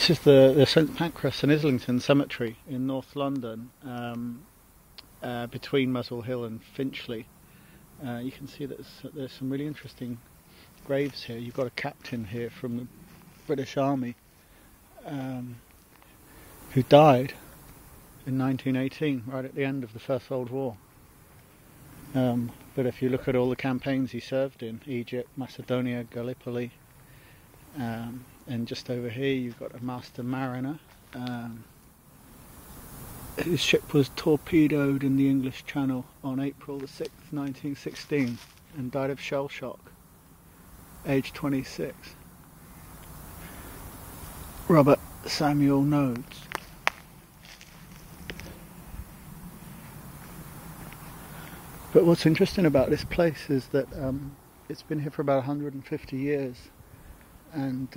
This is the St Pancras and Islington Cemetery in North London, between Muswell Hill and Finchley. You can see that there's some really interesting graves here. You've got a captain here from the British Army who died in 1918, right at the end of the First World War. But if you look at all the campaigns he served in, Egypt, Macedonia, Gallipoli, and just over here you've got a master mariner. His ship was torpedoed in the English Channel on April the 6th, 1916, and died of shell shock, aged 26. Robert Samuel Nodes. But what's interesting about this place is that it's been here for about 150 years, and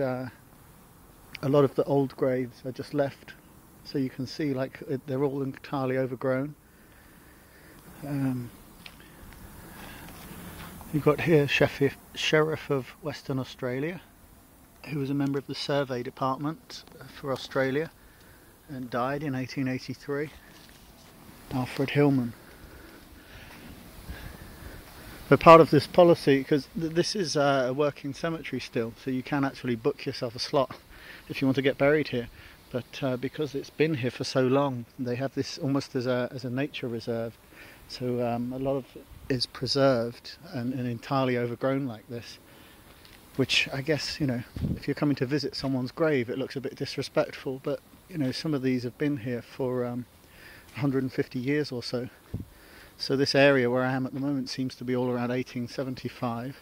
a lot of the old graves are just left, so you can see like they're all entirely overgrown. You've got here Sheriff of Western Australia, who was a member of the Survey Department for Australia and died in 1883, Alfred Hillman. But part of this policy, because this is a working cemetery still, so you can actually book yourself a slot if you want to get buried here. But because it's been here for so long, they have this almost as a nature reserve. So a lot of it is preserved and entirely overgrown like this. Which I guess, you know, if you're coming to visit someone's grave, it looks a bit disrespectful. But, you know, some of these have been here for 150 years or so. So this area where I am at the moment seems to be all around 1875,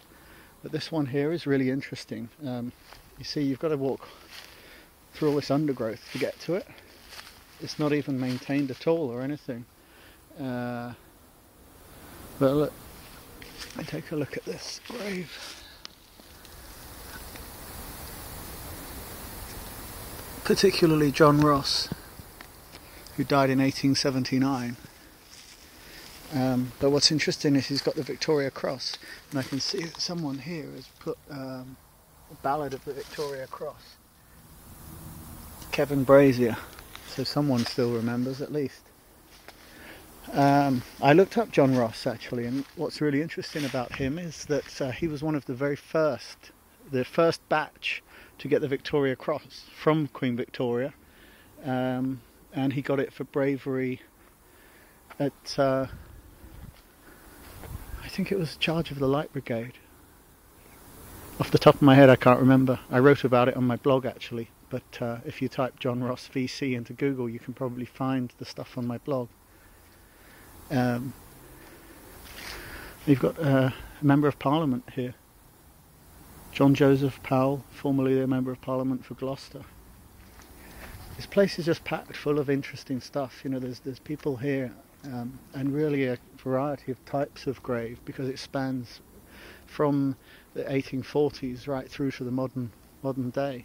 but this one here is really interesting. You see, you've got to walk through all this undergrowth to get to it. It's not even maintained at all or anything. But look, take a look at this grave. Particularly John Ross, who died in 1879. But what's interesting is he's got the Victoria Cross, and I can see that someone here has put a ballad of the Victoria Cross. Kevin Brazier, so someone still remembers at least. I looked up John Ross actually, and what's really interesting about him is that he was one of the first batch to get the Victoria Cross from Queen Victoria, and he got it for bravery at... I think it was Charge of the Light Brigade. Off the top of my head I can't remember. I wrote about it on my blog actually, but if you type John Ross VC into Google you can probably find the stuff on my blog. You've got a Member of Parliament here. John Joseph Powell, formerly a Member of Parliament for Gloucester. This place is just packed full of interesting stuff. You know, there's people here. And really a variety of types of grave, because it spans from the 1840s right through to the modern day.